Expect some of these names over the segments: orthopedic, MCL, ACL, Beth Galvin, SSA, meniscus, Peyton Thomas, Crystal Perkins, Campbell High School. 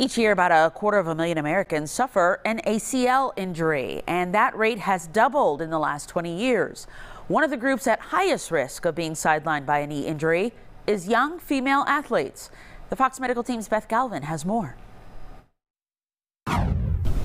Each year, about 250,000 Americans suffer an ACL injury, and that rate has doubled in the last 20 years. One of the groups at highest risk of being sidelined by a knee injury is young female athletes. The Fox Medical Team's Beth Galvin has more.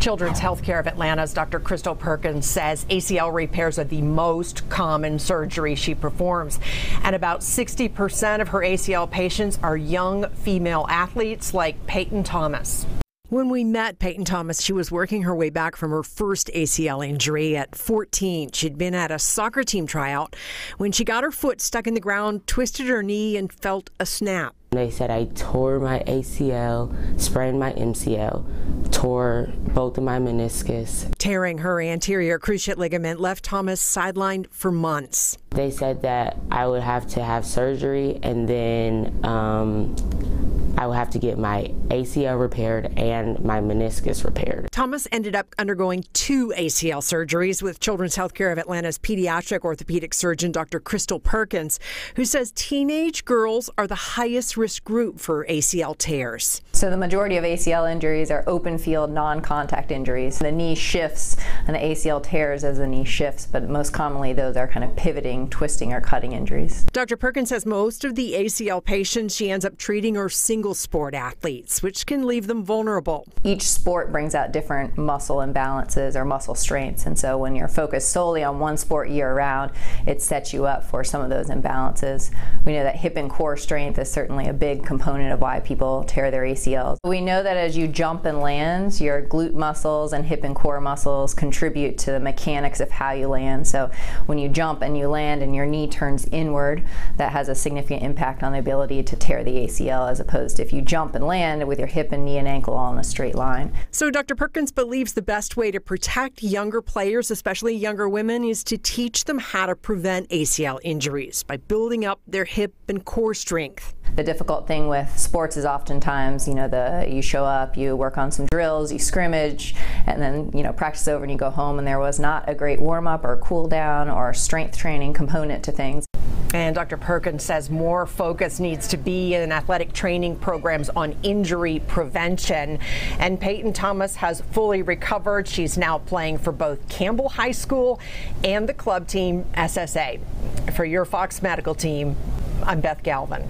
Children's Healthcare of Atlanta's Dr. Crystal Perkins says ACL repairs are the most common surgery she performs. And about 60% of her ACL patients are young female athletes like Peyton Thomas. When we met Peyton Thomas, she was working her way back from her first ACL injury at 14. She'd been at a soccer team tryout when she got her foot stuck in the ground, twisted her knee, and felt a snap. They said I tore my ACL, sprained my MCL, tore both of my meniscus. Tearing her anterior cruciate ligament left Thomas sidelined for months. They said that I would have to have surgery, and then I would have to get my ACL repaired and my meniscus repaired. Thomas ended up undergoing 2 ACL surgeries with Children's Healthcare of Atlanta's pediatric orthopedic surgeon, Dr. Crystal Perkins, who says teenage girls are the highest risk group for ACL tears. So the majority of ACL injuries are open field, non-contact injuries. The knee shifts and the ACL tears as the knee shifts, but most commonly those are kind of pivoting, twisting, or cutting injuries. Dr. Perkins says most of the ACL patients she ends up treating are single sport athletes, which can leave them vulnerable. Each sport brings out different muscle imbalances or muscle strengths, and so when you're focused solely on one sport year-round, it sets you up for some of those imbalances. We know that hip and core strength is certainly a big component of why people tear their ACLs. We know that as you jump and land, your glute muscles and hip and core muscles contribute to the mechanics of how you land. So when you jump and you land and your knee turns inward, that has a significant impact on the ability to tear the ACL as opposed if you jump and land with your hip and knee and ankle all in a straight line. So Dr. Perkins believes the best way to protect younger players, especially younger women, is to teach them how to prevent ACL injuries by building up their hip and core strength. The difficult thing with sports is oftentimes, you show up, you work on some drills, you scrimmage, and then, practice over and you go home, and there was not a great warm-up or cool down or strength training component to things. And Dr. Perkins says more focus needs to be in athletic training programs on injury prevention. And Peyton Thomas has fully recovered. She's now playing for both Campbell High School and the club team, SSA. For your Fox Medical Team, I'm Beth Galvin.